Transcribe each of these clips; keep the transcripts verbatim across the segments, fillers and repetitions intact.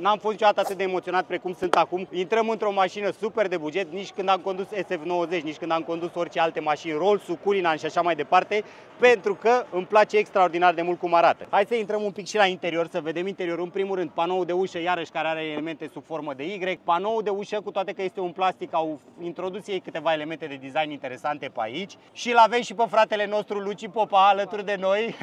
n-am fost niciodată atât de emoționat precum sunt acum. Intrăm într-o mașină super de buget, nici când am condus S F nouăzeci, nici când am condus orice alte mașini, Rolls-Royce, Cullinan și așa mai departe, pentru că îmi place extraordinar de mult cum arată. Hai să intrăm un pic și la interior, să vedem interiorul. În primul rând, panoul de ușă, iarăși, care are elemente sub formă de Y. Panoul de ușă, cu toate că este un plastic, au introdus ei câteva elemente de design interesante pe aici. Și l-avem și pe fratele nostru, Luci Popa, alături de noi.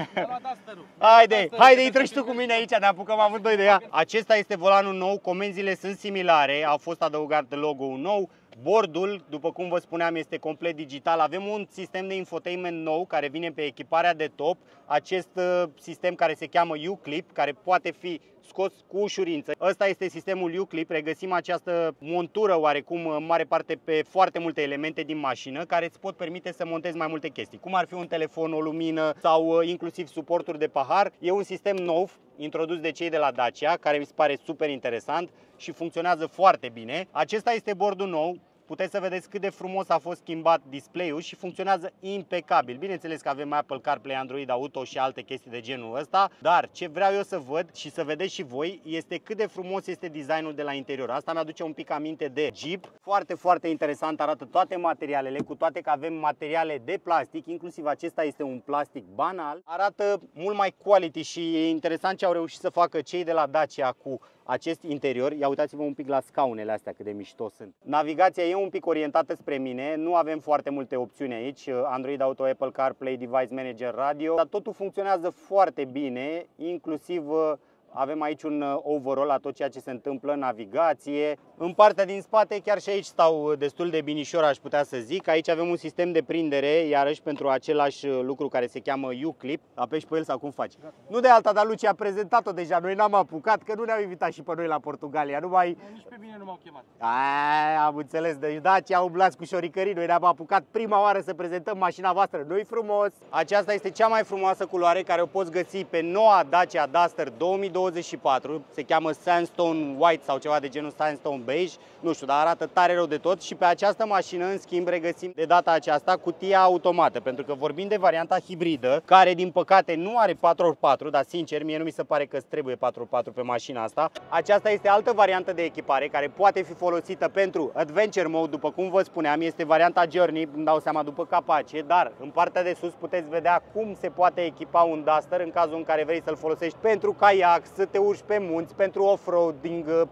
Haide, haide, intră și tu cu mine aici, ne apucăm amândoi de ea. Acesta este volanul nou, comenzile sunt similare, a fost adăugat logo-ul nou. Bordul, după cum vă spuneam, este complet digital. Avem un sistem de infotainment nou care vine pe echiparea de top. Acest uh, sistem care se cheamă U-Clip, care poate fi scos cu ușurință. Ăsta este sistemul U-Clip. Regăsim această montură oarecum în mare parte pe foarte multe elemente din mașină, care îți pot permite să montezi mai multe chestii, cum ar fi un telefon, o lumină sau uh, inclusiv suporturi de pahar. E un sistem nou introdus de cei de la Dacia, care mi se pare super interesant și funcționează foarte bine. Acesta este bordul nou. Puteți să vedeți cât de frumos a fost schimbat display-ul și funcționează impecabil. Bineînțeles că avem Apple CarPlay, Android Auto și alte chestii de genul ăsta, dar ce vreau eu să văd și să vedeți și voi este cât de frumos este designul de la interior. Asta mi-aduce un pic aminte de Jeep. Foarte, foarte interesant arată toate materialele, cu toate că avem materiale de plastic, inclusiv acesta este un plastic banal. Arată mult mai quality și e interesant ce au reușit să facă cei de la Dacia cu acest interior. Ia uitați-vă un pic la scaunele astea, cât de mișto sunt. Navigația e un pic orientată spre mine, nu avem foarte multe opțiuni aici, Android Auto, Apple CarPlay, Device Manager, Radio, dar totul funcționează foarte bine, inclusiv avem aici un overall la tot ceea ce se întâmplă, navigație. În partea din spate, chiar și aici stau destul de binișor, aș putea să zic. Aici avem un sistem de prindere, iarăși pentru același lucru, care se cheamă U-Clip. Apeși pe el sau cum faci? Gata. Nu de alta, dar Luci a prezentat-o deja, noi n-am apucat, că nu ne-au invitat și pe noi la Portugalia. Numai... Nici pe mine nu m-au chemat. Aia, am înțeles, deci Dacia umblați cu șoricării, noi ne-am apucat prima oară să prezentăm mașina voastră. Noi frumos! Aceasta este cea mai frumoasă culoare, care o poți găsi pe noua Dacia Duster două mii douăzeci și patru, se cheamă Sandstone White sau ceva de genul, Sandstone Beige, nu știu, dar arată tare rău de tot. Și pe această mașină, în schimb, regăsim de data aceasta cutia automată, pentru că vorbim de varianta hibridă, care din păcate nu are patru pe patru, dar sincer, mie nu mi se pare că îți trebuie patru pe patru pe mașina asta. Aceasta este altă variantă de echipare care poate fi folosită pentru Adventure Mode, după cum vă spuneam, este varianta Journey, îmi dau seama după capace, dar în partea de sus puteți vedea cum se poate echipa un Duster în cazul în care vrei să-l folosești pentru caiac, să te urci pe munți, pentru off-roading,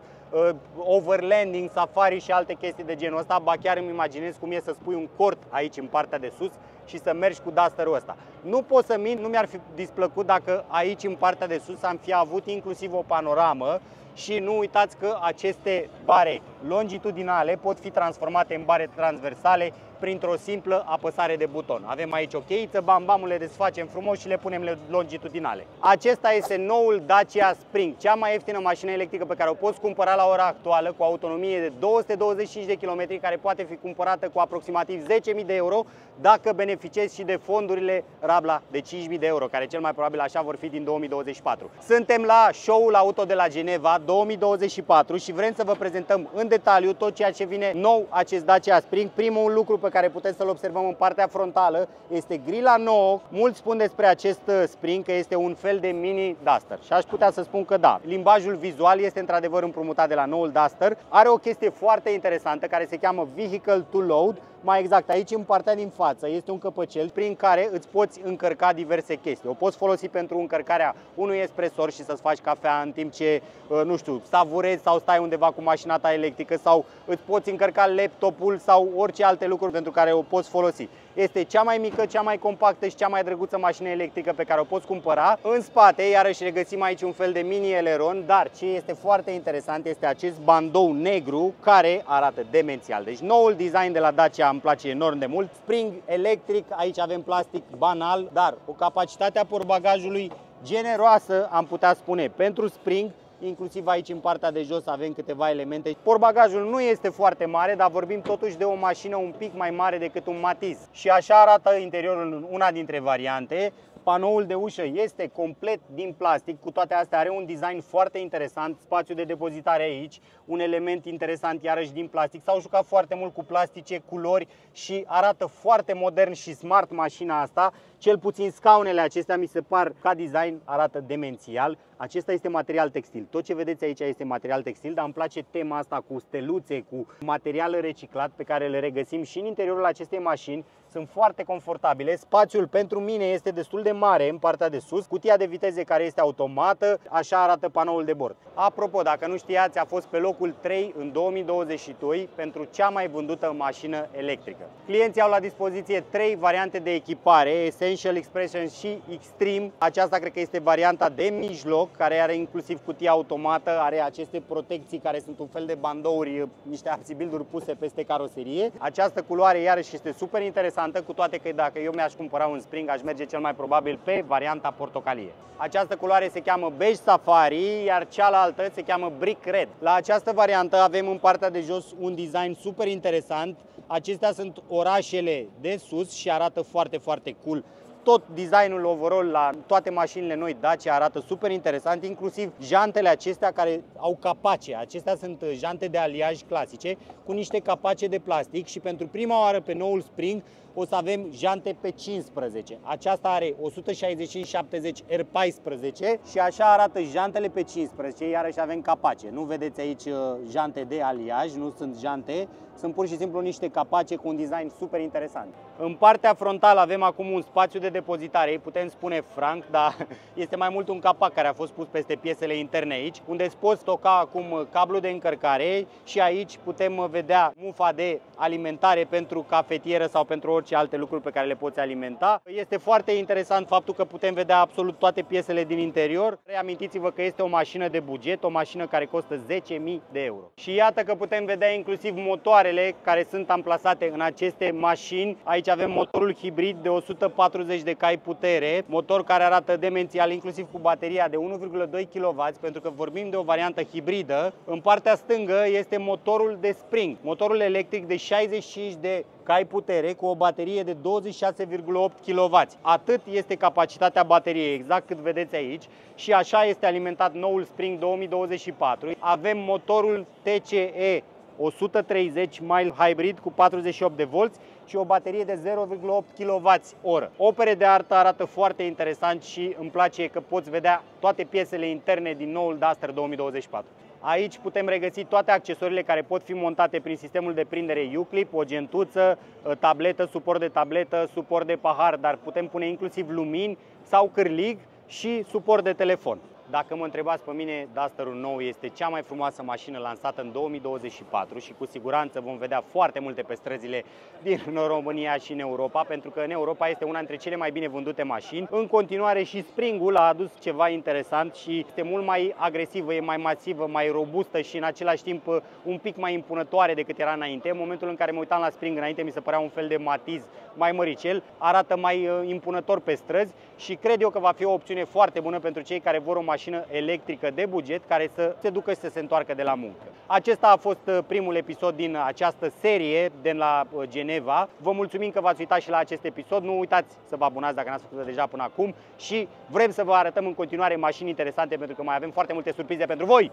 overlanding, safari și alte chestii de genul ăsta. Ba chiar îmi imaginez cum e să spui un cort aici în partea de sus și să mergi cu Dusterul ăsta. Nu pot să mint, nu mi-ar fi displăcut dacă aici în partea de sus am fi avut inclusiv o panoramă. Și nu uitați că aceste bare longitudinale pot fi transformate în bare transversale printr-o simplă apăsare de buton. Avem aici o cheiță, bam, bam, le desfacem frumos și le punem longitudinale. Acesta este noul Dacia Spring, cea mai ieftină mașină electrică pe care o poți cumpăra la ora actuală, cu autonomie de două sute douăzeci și cinci de kilometri, care poate fi cumpărată cu aproximativ zece mii de euro, dacă beneficiezi și de fondurile Rabla de cinci mii de euro, care cel mai probabil așa vor fi din două mii douăzeci și patru. Suntem la show-ul auto de la Geneva două mii douăzeci și patru și vrem să vă prezentăm în detaliu tot ceea ce vine nou acest Dacia Spring. Primul lucru pe care puteți să-l observăm în partea frontală este grila nouă. Mulți spun despre acest Spring că este un fel de mini Duster și aș putea să spun că da. Limbajul vizual este într-adevăr împrumutat de la noul Duster. Are o chestie foarte interesantă care se cheamă Vehicle to Load. Mai exact, aici în partea din față este un căpăcel prin care îți poți încărca diverse chestii. O poți folosi pentru încărcarea unui espresor și să-ți faci cafea în timp ce, nu știu, savurezi sau stai undeva cu mașina ta electrică, sau îți poți încărca laptopul sau orice alte lucruri pentru care o poți folosi. Este cea mai mică, cea mai compactă și cea mai drăguță mașină electrică pe care o poți cumpăra. În spate, iarăși regăsim aici un fel de mini eleron, dar ce este foarte interesant este acest bandou negru care arată demențial. Deci noul design de la Dacia îmi place enorm de mult. Spring electric, aici avem plastic banal, dar o capacitate a portbagajului generoasă, am putea spune, pentru Spring. Inclusiv aici în partea de jos avem câteva elemente. Portbagajul nu este foarte mare, dar vorbim totuși de o mașină un pic mai mare decât un Matiz. Și așa arată interiorul în una dintre variante. Panoul de ușă este complet din plastic, cu toate astea are un design foarte interesant, spațiu de depozitare aici, un element interesant iarăși din plastic. S-au jucat foarte mult cu plastice, culori și arată foarte modern și smart mașina asta. Cel puțin scaunele acestea mi se par, ca design, arată demențial. Acesta este material textil. Tot ce vedeți aici este material textil, dar îmi place tema asta cu steluțe, cu material reciclat pe care le regăsim și în interiorul acestei mașini. Sunt foarte confortabile. Spațiul pentru mine este destul de mare în partea de sus. Cutia de viteze care este automată, așa arată panoul de bord. Apropo, dacă nu știați, a fost pe locul trei în două mii douăzeci și doi pentru cea mai vândută mașină electrică. Clienții au la dispoziție trei variante de echipare, Essential, Expression și Extreme. Aceasta cred că este varianta de mijloc, care are inclusiv cutia automată, are aceste protecții care sunt un fel de bandouri, niște arțibilduri puse peste caroserie. Această culoare iarăși este super interesantă, cu toate că dacă eu mi-aș cumpăra un Spring, aș merge cel mai probabil pe varianta portocalie. Această culoare se cheamă Beige Safari, iar cealaltă se cheamă Brick Red. La această variantă avem în partea de jos un design super interesant. Acestea sunt orașele de sus și arată foarte, foarte cool. Tot designul overall la toate mașinile noi Dacia arată super interesant, inclusiv jantele acestea care au capace. Acestea sunt jante de aliaj clasice cu niște capace de plastic și pentru prima oară pe noul Spring o să avem jante pe cincisprezece. Aceasta are o sută șaizeci și cinci șaptezeci R paisprezece și așa arată jantele pe cincisprezece, iarăși avem capace. Nu vedeți aici jante de aliaj, nu sunt jante, sunt pur și simplu niște capace cu un design super interesant. În partea frontală avem acum un spațiu de depozitare, putem spune franc, dar este mai mult un capac care a fost pus peste piesele interne aici, unde îți poți stoca acum cablul de încărcare și aici putem vedea mufa de alimentare pentru cafetieră sau pentru orice și alte lucruri pe care le poți alimenta. Este foarte interesant faptul că putem vedea absolut toate piesele din interior. Reamintiți-vă că este o mașină de buget, o mașină care costă zece mii de euro. Și iată că putem vedea inclusiv motoarele care sunt amplasate în aceste mașini. Aici avem motorul hibrid de o sută patruzeci de cai putere, motor care arată demențial, inclusiv cu bateria de unu virgulă doi kilowați, pentru că vorbim de o variantă hibridă. În partea stângă este motorul de Spring, motorul electric de șaizeci și cinci de cai putere cu o baterie de douăzeci și șase virgulă opt kilowați. Atât este capacitatea bateriei, exact cât vedeți aici, și așa este alimentat noul Spring două mii douăzeci și patru. Avem motorul T C E o sută treizeci Mild Hybrid cu patruzeci și opt de volți și o baterie de zero virgulă opt kilowați oră. Opere de artă arată foarte interesant și îmi place că poți vedea toate piesele interne din noul Duster două mii douăzeci și patru. Aici putem regăsi toate accesoriile care pot fi montate prin sistemul de prindere U-Clip, o gentuță, tabletă, suport de tabletă, suport de pahar, dar putem pune inclusiv lumini sau cârlig și suport de telefon. Dacă mă întrebați pe mine, Dusterul nou este cea mai frumoasă mașină lansată în două mii douăzeci și patru și cu siguranță vom vedea foarte multe pe străzile din România și în Europa, pentru că în Europa este una dintre cele mai bine vândute mașini. În continuare și Springul a adus ceva interesant și este mult mai agresivă, e mai masivă, mai robustă și în același timp un pic mai impunătoare decât era înainte. În momentul în care mă uitam la Spring înainte mi se părea un fel de matiz mai măricel, arată mai impunător pe străzi și cred eu că va fi o opțiune foarte bună pentru cei care vor o mașină mașină electrică de buget care să se ducă și să se întoarcă de la muncă. Acesta a fost primul episod din această serie de la Geneva. Vă mulțumim că v-ați uitat și la acest episod. Nu uitați să vă abonați dacă n-ați făcut deja până acum și vrem să vă arătăm în continuare mașini interesante pentru că mai avem foarte multe surprize pentru voi.